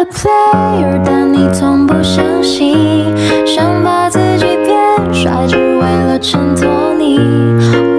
a player， 但你从不相信，想把自己变帅，只为了衬托你。